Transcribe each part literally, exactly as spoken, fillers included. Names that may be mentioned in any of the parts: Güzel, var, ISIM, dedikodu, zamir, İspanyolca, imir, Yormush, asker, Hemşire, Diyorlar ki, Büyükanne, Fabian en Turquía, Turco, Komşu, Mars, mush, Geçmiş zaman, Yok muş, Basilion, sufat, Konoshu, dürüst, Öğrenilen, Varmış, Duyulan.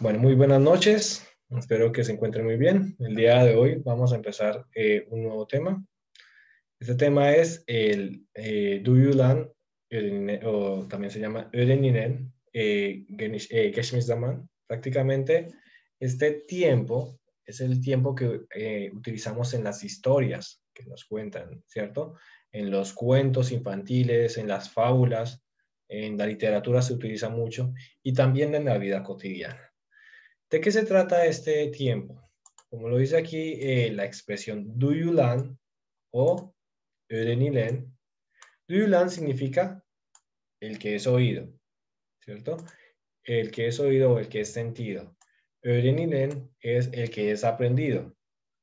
Bueno, muy buenas noches. Espero que se encuentren muy bien. El día de hoy vamos a empezar eh, un nuevo tema. Este tema es el eh, Duyulan, o también se llama Öğrenilen, Geçmiş zaman. Prácticamente este tiempo es el tiempo que eh, utilizamos en las historias que nos cuentan, ¿cierto? En los cuentos infantiles, en las fábulas, en la literatura se utiliza mucho y también en la vida cotidiana. ¿De qué se trata este tiempo? Como lo dice aquí eh, la expresión duyulan o öğrenilen. Duyulan significa el que es oído, ¿cierto? El que es oído o el que es sentido. Öğrenilen es el que es aprendido.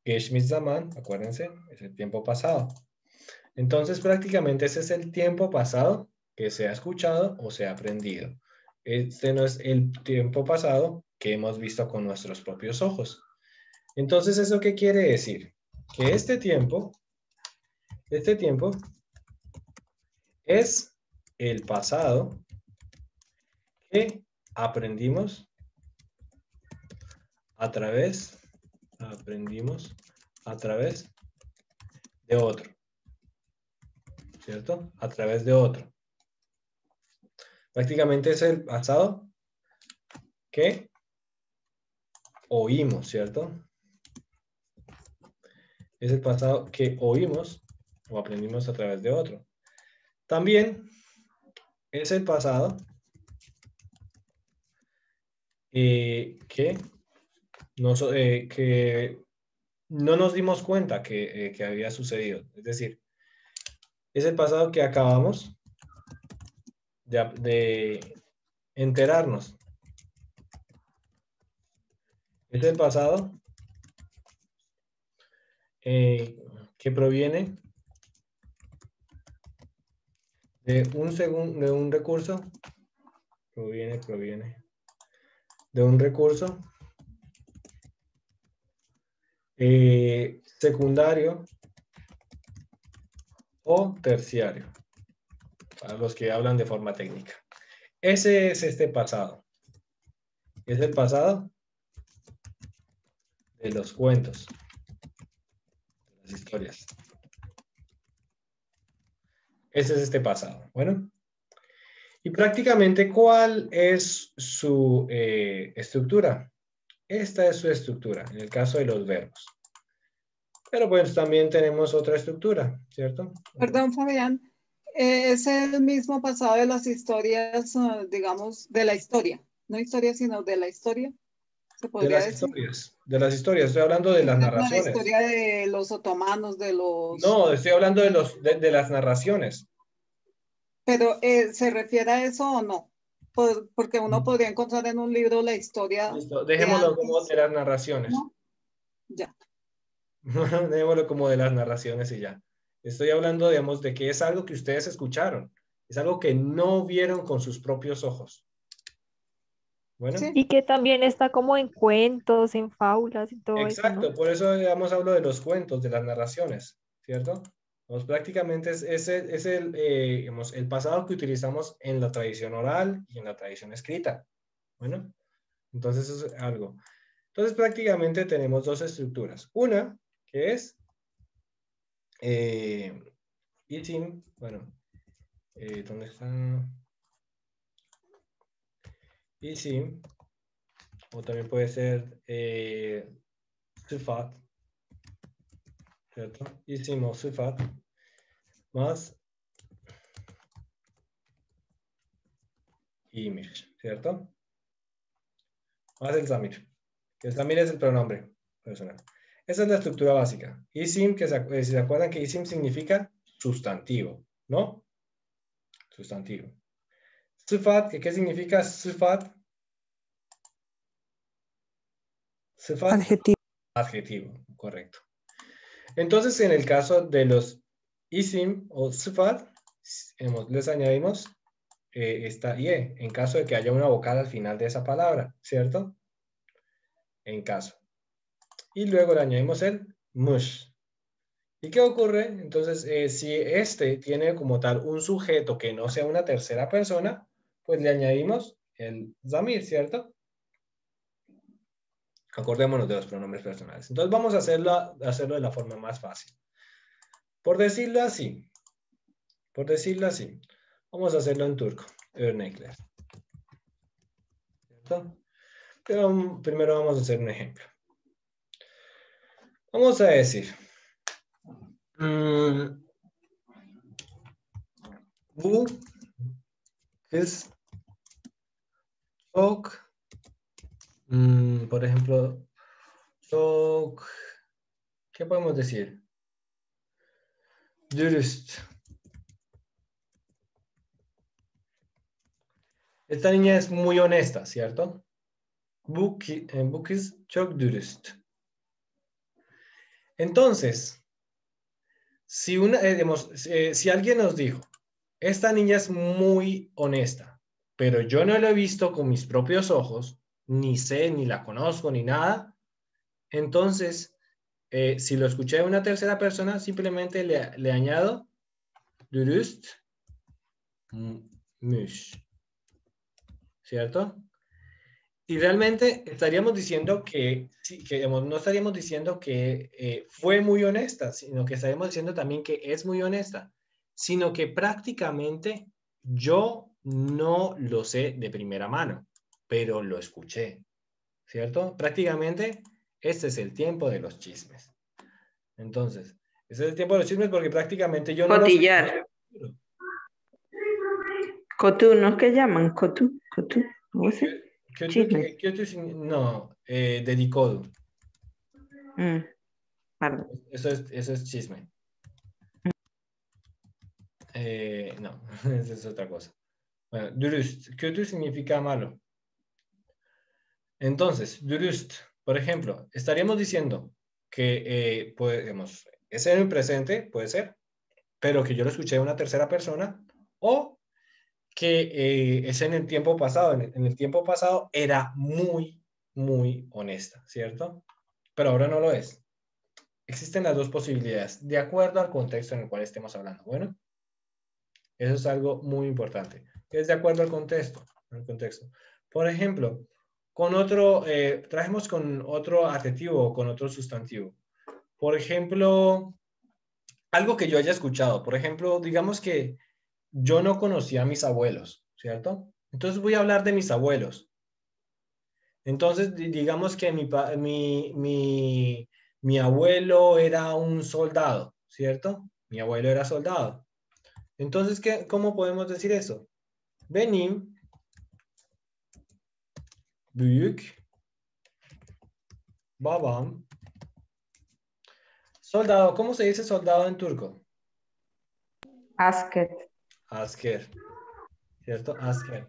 Geçmiş zaman, acuérdense, es el tiempo pasado. Entonces, prácticamente ese es el tiempo pasado que se ha escuchado o se ha aprendido. Este no es el tiempo pasado que hemos visto con nuestros propios ojos. Entonces, ¿eso qué quiere decir? Que este tiempo, este tiempo es el pasado que aprendimos a través, aprendimos a través de otro, ¿cierto? A través de otro. Prácticamente es el pasado que oímos, ¿cierto? Es el pasado que oímos o aprendimos a través de otro. También es el pasado eh, que... No, eh, que no nos dimos cuenta que, eh, que había sucedido. Es decir, es el pasado que acabamos de, de enterarnos. Es el pasado eh, que proviene de un, segun, de un recurso, proviene, proviene, de un recurso Eh, secundario o terciario, para los que hablan de forma técnica. Ese es este pasado. Es el pasado de los cuentos, de las historias. Ese es este pasado. Bueno, y prácticamente, ¿cuál es su eh, estructura? Esta es su estructura, en el caso de los verbos. Pero pues también tenemos otra estructura, ¿cierto? Perdón, Fabián. Eh, es el mismo pasado de las historias, digamos, de la historia. No historia, sino de la historia. ¿Se podría de las decir? Historias. De las historias. Estoy hablando de las narraciones. La historia de los otomanos, de los... No, estoy hablando de, los, de, de las narraciones. Pero, eh, ¿se refiere a eso o no? Porque uno podría encontrar en un libro la historia. Listo. Dejémoslo de como de las narraciones. ¿No? Ya. Dejémoslo como de las narraciones y ya. Estoy hablando, digamos, de que es algo que ustedes escucharon. Es algo que no vieron con sus propios ojos. Bueno. Sí. Y que también está como en cuentos, en fábulas y todo. Exacto, eso, ¿no? Por eso, digamos, hablo de los cuentos, de las narraciones, ¿cierto? Pues prácticamente es, es, el, es el, eh, el pasado que utilizamos en la tradición oral y en la tradición escrita. Bueno, entonces eso es algo. Entonces prácticamente tenemos dos estructuras. Una que es eh, I S I M, bueno, eh, ¿dónde está? I S I M, o también puede ser eh, sufat, ¿cierto? I S I M o sufat, más imir, ¿cierto? Más el zamir. El zamir es el pronombre personal. Esa es la estructura básica. I S I M, que se, si se acuerdan que I S I M significa sustantivo, ¿no? Sustantivo. Sufat, ¿qué significa sufat? Sufat. Adjetivo. Adjetivo, correcto. Entonces, en el caso de los I S I M o sufat, les añadimos eh, esta I E, en caso de que haya una vocal al final de esa palabra, ¿cierto? En caso. Y luego le añadimos el mush. ¿Y qué ocurre? Entonces, eh, si este tiene como tal un sujeto que no sea una tercera persona, pues le añadimos el zamir, ¿cierto? Acordémonos de los pronombres personales. Entonces vamos a hacerla, hacerlo de la forma más fácil. Por decirlo así, por decirlo así, vamos a hacerlo en turco, örnekler. ¿Cierto? Pero primero vamos a hacer un ejemplo. Vamos a decir, um, bu kız çok, um, por ejemplo, çok, ¿qué podemos decir? Dürüst. Esta niña es muy honesta, ¿cierto? Bu kız çok dürüst. Entonces, si, una, eh, si alguien nos dijo, esta niña es muy honesta, pero yo no la he visto con mis propios ojos, ni sé, ni la conozco, ni nada, entonces, eh, si lo escuché de una tercera persona, simplemente le, le añado dürüst mush, ¿cierto? Y realmente estaríamos diciendo que, que no estaríamos diciendo que eh, fue muy honesta, sino que estaríamos diciendo también que es muy honesta, sino que prácticamente yo no lo sé de primera mano, pero lo escuché, ¿cierto? Prácticamente este es el tiempo de los chismes. Entonces, este es el tiempo de los chismes porque prácticamente yo no Cotillar. Lo sé. Cotú, ¿no es que llaman? Cotú, cotú, ¿cómo se llama? ¿Qué te, qué te, no, eh, dedikodu. Mm, perdón. Eso es, eso es chisme. Mm. Eh, no, eso es otra cosa. Bueno, dürüst. Kötü significa malo. Entonces, dürüst, por ejemplo, estaríamos diciendo que eh, podemos, ese en el presente, puede ser, pero que yo lo escuché de una tercera persona, o que eh, es en el tiempo pasado, en el, en el tiempo pasado era muy, muy honesta, ¿cierto? Pero ahora no lo es. Existen las dos posibilidades, de acuerdo al contexto en el cual estemos hablando. Bueno, eso es algo muy importante. Es de acuerdo al contexto. Al contexto. Por ejemplo, con otro, eh, trajemos con otro adjetivo o con otro sustantivo. Por ejemplo, algo que yo haya escuchado. Por ejemplo, digamos que yo no conocía a mis abuelos, ¿cierto? Entonces voy a hablar de mis abuelos. Entonces, digamos que mi, mi, mi, mi abuelo era un soldado, ¿cierto? Mi abuelo era soldado. Entonces, ¿qué, ¿cómo podemos decir eso? Benim büyük babam soldado. ¿Cómo se dice soldado en turco? Asker. Asker, ¿cierto? Asker.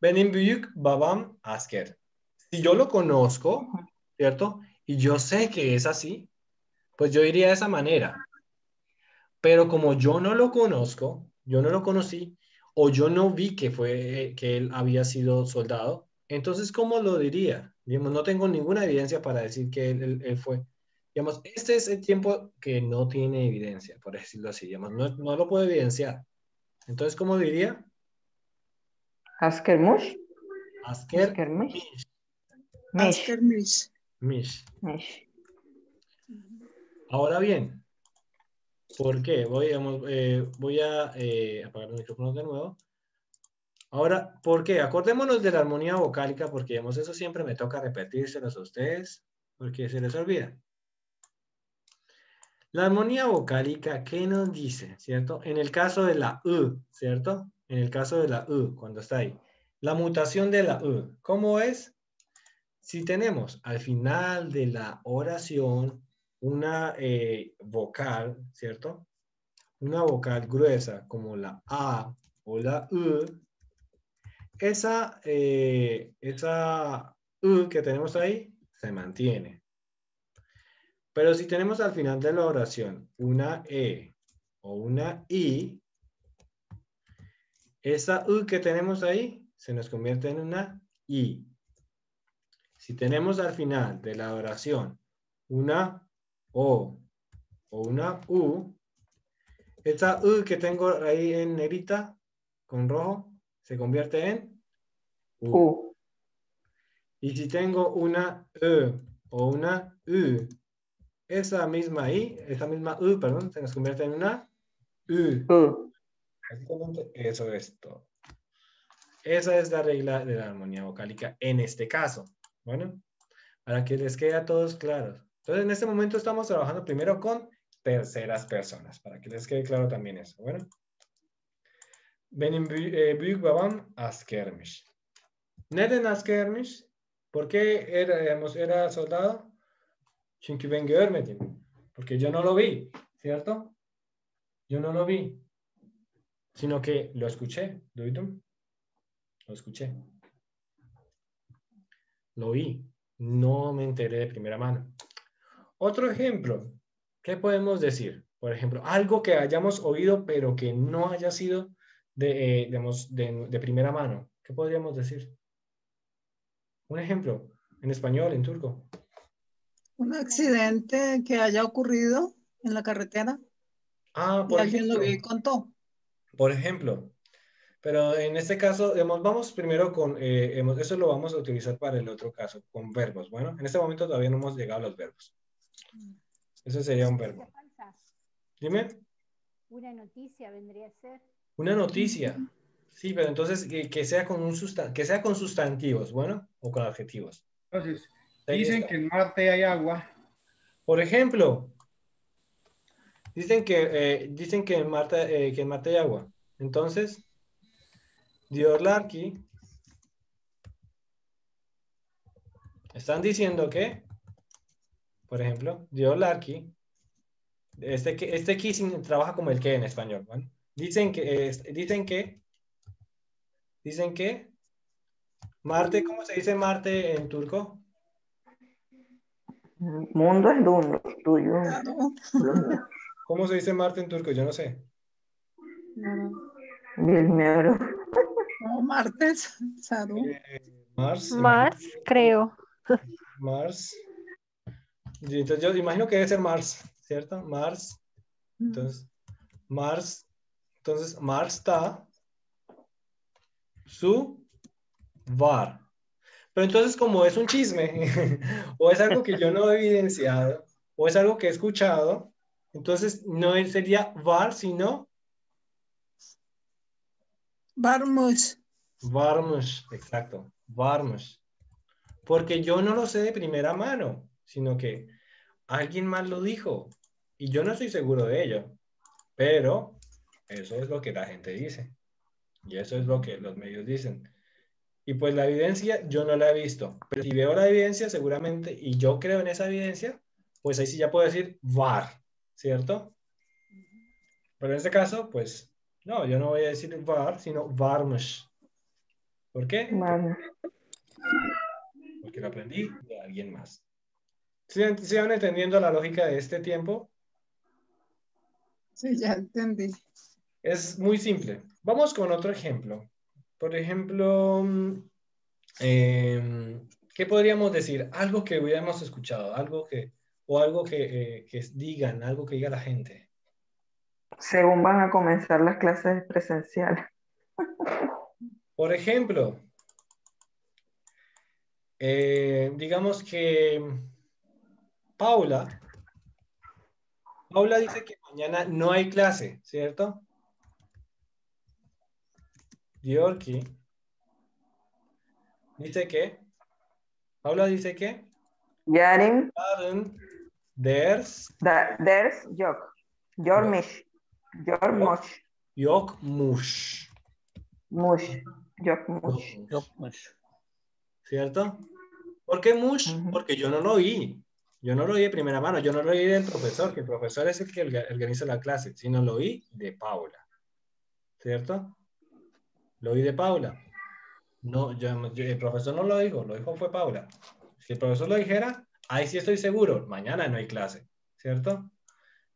Benim büyük babam asker. Si yo lo conozco, ¿cierto? Y yo sé que es así, pues yo diría de esa manera. Pero como yo no lo conozco, yo no lo conocí, o yo no vi que, fue, que él había sido soldado, entonces, ¿cómo lo diría? Digamos, no tengo ninguna evidencia para decir que él, él, él fue. Digamos, este es el tiempo que no tiene evidencia, por decirlo así. Digamos, no, no lo puedo evidenciar. Entonces, ¿cómo diría? Asker mush. Asker mish. Asker mish. Mish. Ahora bien, ¿por qué? Voy, eh, voy a eh, apagar los micrófonos de nuevo. Ahora, ¿por qué? Acordémonos de la armonía vocálica, porque digamos, eso siempre me toca repetírselos a ustedes, porque se les olvida. La armonía vocálica, ¿qué nos dice? ¿Cierto? En el caso de la U, ¿cierto? En el caso de la U, cuando está ahí. La mutación de la U, ¿cómo es? Si tenemos al final de la oración una eh, vocal, ¿cierto? Una vocal gruesa como la A o la U, esa, eh, esa U que tenemos ahí se mantiene. Pero si tenemos al final de la oración una E o una I, esa U que tenemos ahí se nos convierte en una I. Si tenemos al final de la oración una O o una U, esa U que tengo ahí en negrita con rojo se convierte en U. U. Y si tengo una E o una U. Esa misma I, esa misma U, perdón, se nos convierte en una U. Uh. Eso es todo. Esa es la regla de la armonía vocálica en este caso. Bueno, para que les quede a todos claros. Entonces, en este momento estamos trabajando primero con terceras personas, para que les quede claro también eso. Bueno. Benim büyük babam askermiş. Neden askermiş? ¿Por qué era, era soldado? Çünkü ben görmedim. Porque yo no lo vi, ¿cierto? Yo no lo vi, sino que lo escuché, duydum. Lo escuché. Lo oí. No me enteré de primera mano. Otro ejemplo. ¿Qué podemos decir? Por ejemplo, algo que hayamos oído, pero que no haya sido de, eh, digamos, de, de primera mano. ¿Qué podríamos decir? Un ejemplo. En español, en turco. Un accidente que haya ocurrido en la carretera. Ah, por ejemplo. Y alguien lo vio y contó. Por ejemplo. Pero en este caso, digamos, vamos primero con, eh, eso lo vamos a utilizar para el otro caso, con verbos. Bueno, en este momento todavía no hemos llegado a los verbos. Eso sería un verbo. Dime. Una noticia vendría a ser. Una noticia. Sí, pero entonces que, que, sea, con un sustan que sea con sustantivos, bueno, o con adjetivos. Entonces, dicen que en Marte hay agua. Por ejemplo, dicen que, eh, dicen que, en, Marte, eh, que en Marte hay agua. Entonces... Diyorlar ki, están diciendo que, por ejemplo, diyorlar ki, este que este ki trabaja como el que en español, ¿vale? Dicen que eh, dicen que dicen que Marte, ¿cómo se dice Marte en turco? Mundo es mundo tuyo. ¿Cómo se dice Marte en turco? Yo no sé. Bilmiyorum. No, martes, Sadu. Eh, Mars. Mars, imagino. Creo. Mars. Entonces yo imagino que debe ser Mars, ¿cierto? Mars. Entonces, Mars. Entonces, Mars está su var. Pero entonces, como es un chisme, o es algo que yo no he evidenciado, o es algo que he escuchado, entonces no sería var, sino... Varmış. Varmış, exacto. Varmış. Porque yo no lo sé de primera mano, sino que alguien más lo dijo. Y yo no estoy seguro de ello. Pero eso es lo que la gente dice. Y eso es lo que los medios dicen. Y pues la evidencia yo no la he visto. Pero si veo la evidencia seguramente, y yo creo en esa evidencia, pues ahí sí ya puedo decir var, ¿cierto? Pero en este caso, pues... No, yo no voy a decir var, sino varmış. ¿Por qué? Varmış. Porque lo aprendí de alguien más. ¿Se ¿Sí, van entendiendo la lógica de este tiempo? Sí, ya entendí. Es muy simple. Vamos con otro ejemplo. Por ejemplo, eh, ¿qué podríamos decir? Algo que hubiéramos escuchado, algo que, o algo que, eh, que digan, algo que diga la gente. Según van a comenzar las clases presenciales. Por ejemplo, eh, digamos que Paula, Paula dice que mañana no hay clase, ¿cierto? Diorki dice que, Paula dice que, Yarın, ders, da, ders yok, Yormush. Yormush. Yok muş. Muş. Yok muş. Yok muş. ¿Cierto? ¿Por qué mush? Uh-huh. Porque yo no lo oí. Yo no lo oí de primera mano. Yo no lo oí del profesor, que el profesor es el que organiza la clase, sino lo oí de Paula. ¿Cierto? Lo oí de Paula. No, yo, yo, el profesor no lo dijo, lo dijo fue Paula. Si el profesor lo dijera, ahí sí estoy seguro, mañana no hay clase. ¿Cierto?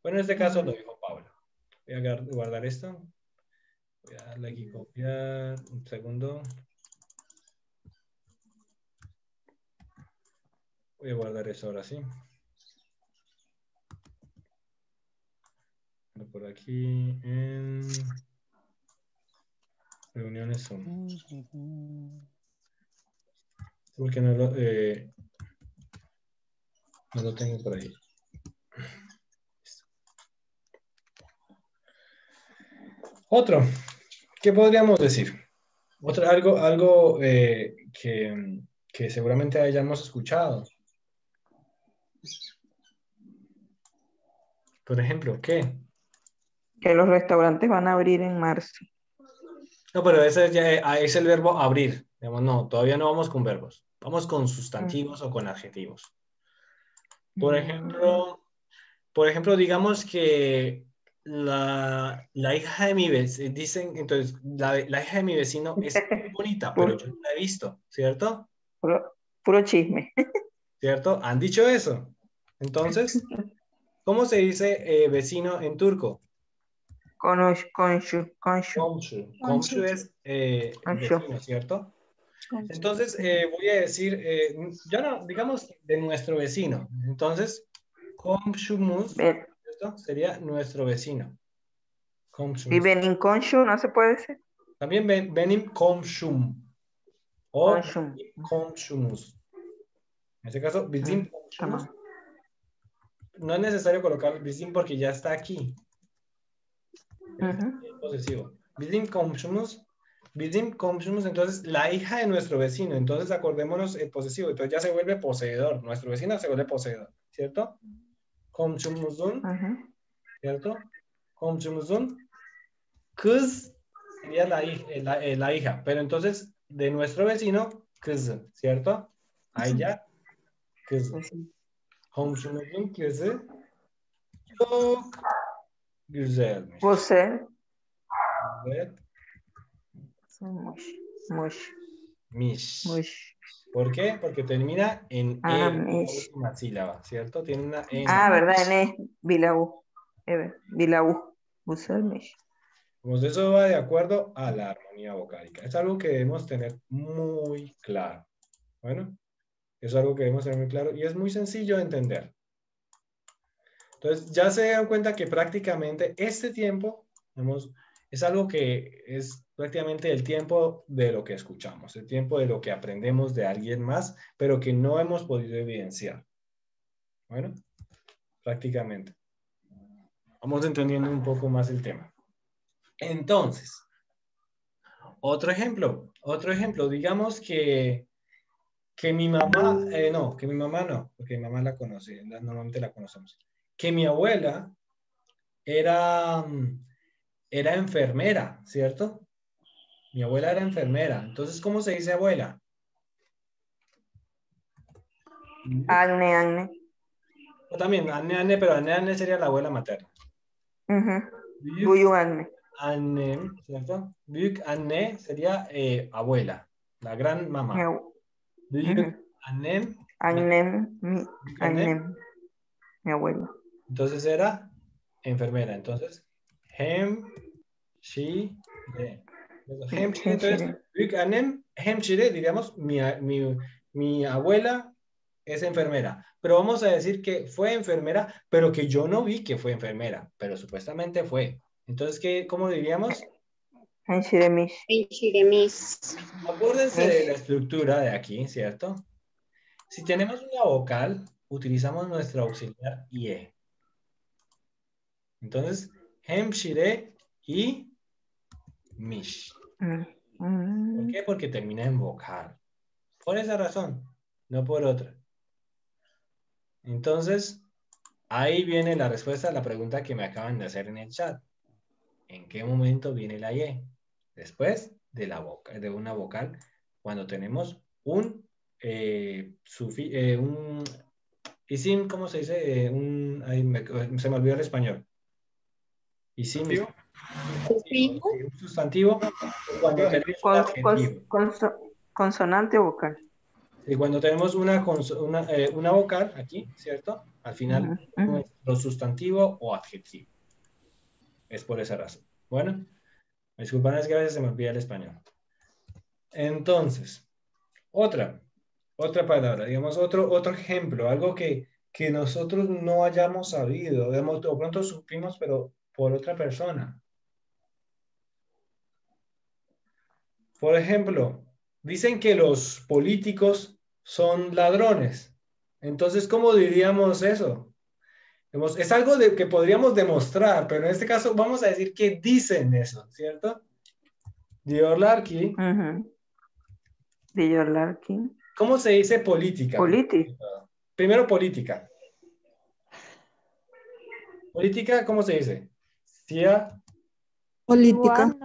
Bueno, en este caso lo dijo Paula. Voy a guardar esto. Voy a darle aquí copiar. Un segundo. Voy a guardar eso ahora sí. Por aquí en reuniones Zoom. Porque no lo... Eh... No lo tengo por ahí. Otro, ¿qué podríamos decir? Otro, algo algo eh, que, que seguramente hayamos escuchado. Por ejemplo, ¿qué? Que los restaurantes van a abrir en marzo. No, pero ese ya es el verbo abrir. Digamos, no, todavía no vamos con verbos. Vamos con sustantivos mm. o con adjetivos. Por ejemplo, por ejemplo digamos que La, la hija de mi vecino, dicen, entonces, la, la hija de mi vecino es muy bonita, pero yo no la he visto, ¿cierto? Puro, puro chisme. ¿Cierto? ¿Han dicho eso? Entonces, ¿cómo se dice eh, vecino en turco? Konoshu. Komşu. Komşu. Komşu es eh, vecino, ¿cierto? Entonces, eh, voy a decir, eh, ya no, digamos, de nuestro vecino. Entonces, komşumuz... sería nuestro vecino. Komşumuz. ¿Y benim komşu no se puede decir? También ben, benim komşum. O komşum. Komşumuz. En este caso, bizim komşumuz. No es necesario colocar bizim porque ya está aquí. Uh-huh. Es posesivo. Bizim komşumuz. Bizim komşumuz, entonces, la hija de nuestro vecino. Entonces, acordémonos el posesivo. Entonces, ya se vuelve poseedor. Nuestro vecino se vuelve poseedor. ¿Cierto? Komşumuzun, uh-huh. ¿cierto? Komşumuzun kız sería la, la, la hija, pero entonces de nuestro vecino, kızı, ¿cierto? Ahí ya, kızı. Komşumuzun kızı çok güzelmiş. Güzel. Güzel. Mush. Mush. Mish. Mush. ¿Por qué? Porque termina en ah, e, una sílaba, ¿cierto? Tiene una e. Ah, verdad, en e, bilaú. Bilaú. Pues eso va de acuerdo a la armonía vocálica. Es algo que debemos tener muy claro. Bueno, es algo que debemos tener muy claro y es muy sencillo de entender. Entonces, ya se dan cuenta que prácticamente este tiempo, hemos, es algo que es... prácticamente el tiempo de lo que escuchamos, el tiempo de lo que aprendemos de alguien más, pero que no hemos podido evidenciar. Bueno, prácticamente. Vamos entendiendo un poco más el tema. Entonces, otro ejemplo, otro ejemplo, digamos que, que mi mamá, eh, no, que mi mamá no, porque mi mamá la conoce, normalmente la conocemos, que mi abuela era, era enfermera, ¿cierto? Mi abuela era enfermera. Entonces, ¿cómo se dice abuela? Anne, anne. O también, anne, anne, pero anne, anne sería la abuela materna. Büyükanne. Anne, ¿cierto? Büyükanne sería eh, abuela, la gran mamá. Büyükanne. Anne, anne, mi abuela. Entonces era enfermera. Entonces, hemşire. Hemşire, entonces, büyükannem hemşire, diríamos, mi, mi, mi abuela es enfermera. Pero vamos a decir que fue enfermera, pero que yo no vi que fue enfermera, pero supuestamente fue. Entonces, ¿qué, cómo diríamos? Hemşiremiş. Hemşiremiş. Acuérdense de la estructura de aquí, ¿cierto? Si tenemos una vocal, utilizamos nuestra auxiliar I E. Entonces, hemşire y mish. ¿Por qué? Porque termina en vocal. Por esa razón, no por otra. Entonces, ahí viene la respuesta a la pregunta que me acaban de hacer en el chat. ¿En qué momento viene la Y? Después de, la voca, de una vocal, cuando tenemos un eh, sufi, eh, un isim, ¿cómo se dice? Eh, un, ahí me, se me olvidó el español. Isim. ¿Sí? Sustantivo, un sustantivo cuando tenemos un adjetivo. Consonante o vocal. Y cuando tenemos una, una, eh, una vocal aquí, ¿cierto? Al final, uh-huh. nuestro sustantivo o adjetivo. Es por esa razón. Bueno, disculpen, es que a veces se me olvida el español. Entonces, otra, otra palabra, digamos, otro, otro ejemplo, algo que, que nosotros no hayamos sabido, digamos, o pronto supimos, pero por otra persona. Por ejemplo, dicen que los políticos son ladrones. Entonces, ¿cómo diríamos eso? Es algo de, que podríamos demostrar, pero en este caso vamos a decir que dicen eso, ¿cierto? Diyorlar ki. Uh-huh. Diyorlar ki. ¿Cómo se dice política? Política. Primero política. Política, ¿cómo se dice? Sia. Política.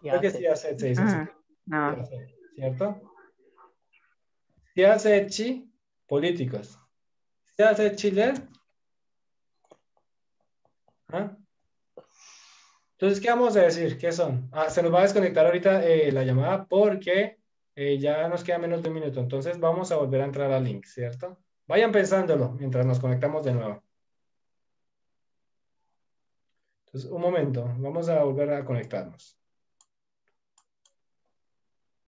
Creo que siyaset se dice. Uh-huh. No. ¿Cierto? Siyasetçi, políticos. Siyasetçiler. ¿Ah? Entonces, ¿qué vamos a decir? ¿Qué son? Ah, se nos va a desconectar ahorita eh, la llamada porque eh, ya nos queda menos de un minuto. Entonces, vamos a volver a entrar al link, ¿cierto? Vayan pensándolo mientras nos conectamos de nuevo. Entonces, un momento. Vamos a volver a conectarnos.